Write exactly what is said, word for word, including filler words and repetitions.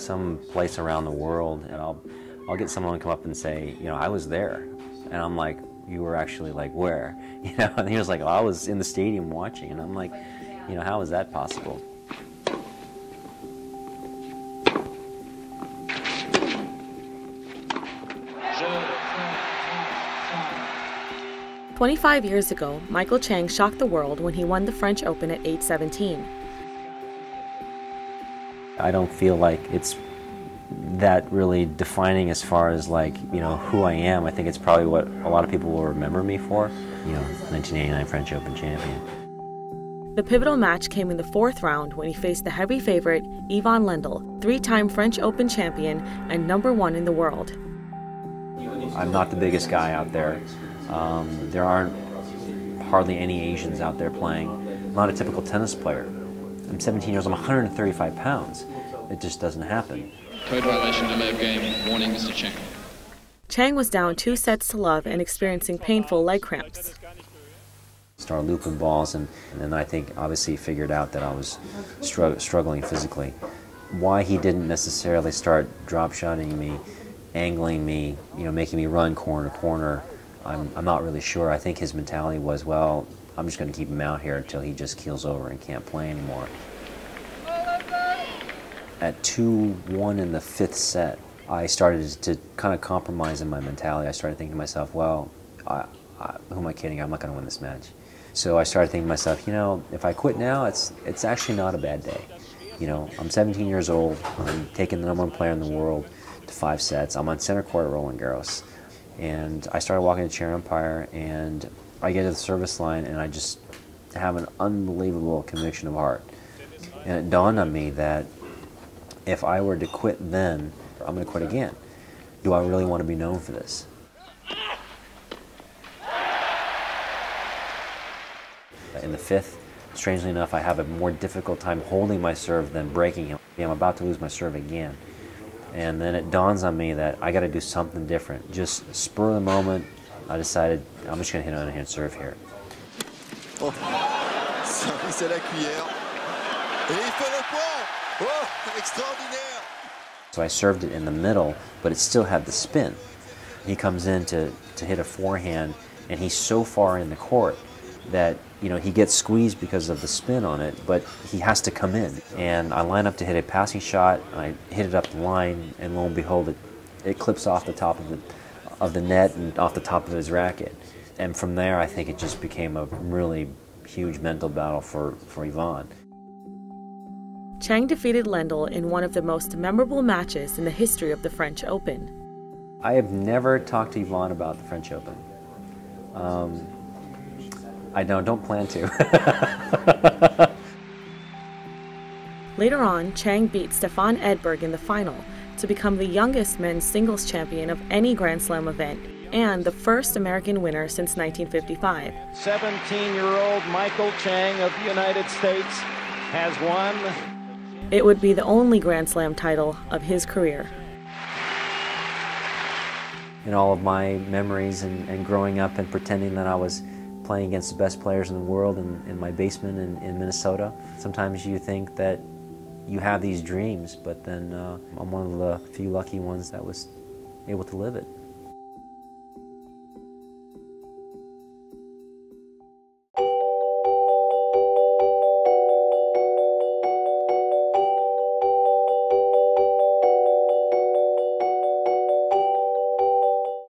some place around the world, and I'll I'll get someone to come up and say, you know, I was there, and I'm like, you were actually like where, you know? And he was like, oh, I was in the stadium watching, and I'm like, you know, how is that possible? twenty-five years ago, Michael Chang shocked the world when he won the French Open at age seventeen. I don't feel like it's that really defining as far as, like, you know, who I am. I think it's probably what a lot of people will remember me for, you know, nineteen eighty-nine French Open champion. The pivotal match came in the fourth round when he faced the heavy favorite Ivan Lendl, three-time French Open champion and number one in the world. I'm not the biggest guy out there. Um, there aren't hardly any Asians out there playing. I'm not a typical tennis player. I'm seventeen years old, I'm one hundred thirty-five pounds. It just doesn't happen. Code violation, delay of game, warning Mister Chang. Chang was down two sets to love and experiencing painful leg cramps. Started looping balls, and, and then I think obviously figured out that I was strugg struggling physically. Why he didn't necessarily start drop-shotting me, angling me, you know, making me run corner to corner, I'm, I'm not really sure. I think his mentality was, well, I'm just going to keep him out here until he just keels over and can't play anymore. At two one in the fifth set, I started to kind of compromise in my mentality. I started thinking to myself, well, I, I, who am I kidding? I'm not going to win this match. So I started thinking to myself, you know, if I quit now, it's, it's actually not a bad day. You know, I'm seventeen years old. I'm taking the number one player in the world to five sets. I'm on center court at Roland Garros. And I started walking to chair umpire, and I get to the service line, and I just have an unbelievable conviction of heart. And it dawned on me that if I were to quit then, I'm going to quit again. Do I really want to be known for this? In the fifth, strangely enough, I have a more difficult time holding my serve than breaking him. I'm about to lose my serve again. And then it dawns on me that I got to do something different. Just spur of the moment, I decided I'm just going to hit an underhand serve here. Oh. Service à la cuillère. Et il fait le point. Oh, extraordinaire. So I served it in the middle, but it still had the spin. He comes in to, to hit a forehand, and he's so far in the court that, you know, he gets squeezed because of the spin on it, but he has to come in. And I line up to hit a passing shot, I hit it up the line, and lo and behold, it, it clips off the top of the, of the net and off the top of his racket. And from there, I think it just became a really huge mental battle for, for Ivan. Chang defeated Lendl in one of the most memorable matches in the history of the French Open. I have never talked to Ivan about the French Open. Um, I don't, don't plan to. Later on, Chang beat Stefan Edberg in the final to become the youngest men's singles champion of any Grand Slam event and the first American winner since nineteen fifty-five. seventeen-year-old Michael Chang of the United States has won. It would be the only Grand Slam title of his career. In all of my memories and, and growing up and pretending that I was playing against the best players in the world in, in my basement in, in Minnesota. Sometimes you think that you have these dreams, but then uh, I'm one of the few lucky ones that was able to live it.